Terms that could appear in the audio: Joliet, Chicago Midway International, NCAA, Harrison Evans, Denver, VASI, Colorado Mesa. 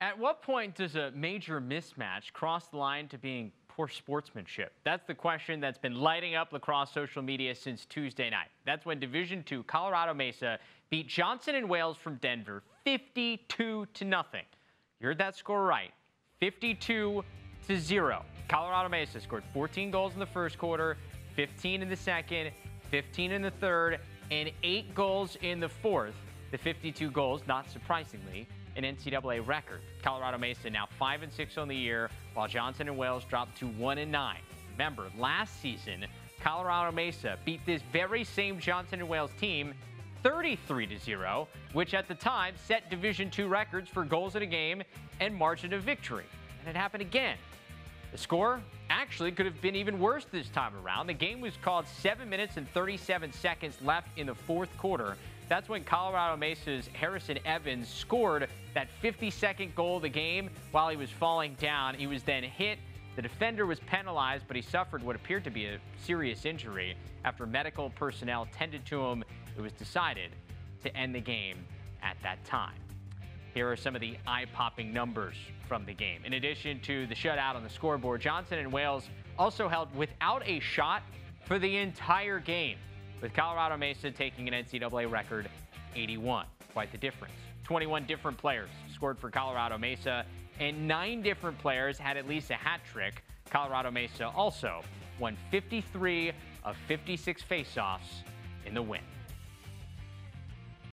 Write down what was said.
At what point does a major mismatch cross the line to being poor sportsmanship? That's the question that's been lighting up lacrosse social media since Tuesday night. That's when Division II Colorado Mesa beat Johnson & Wales from Denver 52-0. You heard that score right, 52-0. Colorado Mesa scored 14 goals in the first quarter, 15 in the second, 15 in the third, and 8 goals in the fourth. The 52 goals, not surprisingly, an NCAA record. Colorado Mesa now 5-6 on the year, while Johnson & Wales dropped to 1-9. Remember, last season, Colorado Mesa beat this very same Johnson & Wales team 33-0, which at the time set Division II records for goals in a game and margin of victory. And it happened again. The score actually could have been even worse this time around. The game was called 7 minutes and 37 seconds left in the fourth quarter. That's when Colorado Mesa's Harrison Evans scored that 52nd goal of the game while he was falling down. He was then hit. The defender was penalized, but he suffered what appeared to be a serious injury. After medical personnel tended to him, it was decided to end the game at that time. Here are some of the eye-popping numbers from the game. In addition to the shutout on the scoreboard, Johnson & Wales also held without a shot for the entire game, with Colorado Mesa taking an NCAA record 81. Quite the difference. 21 different players scored for Colorado Mesa, and 9 different players had at least a hat trick. Colorado Mesa also won 53 of 56 faceoffs in the win.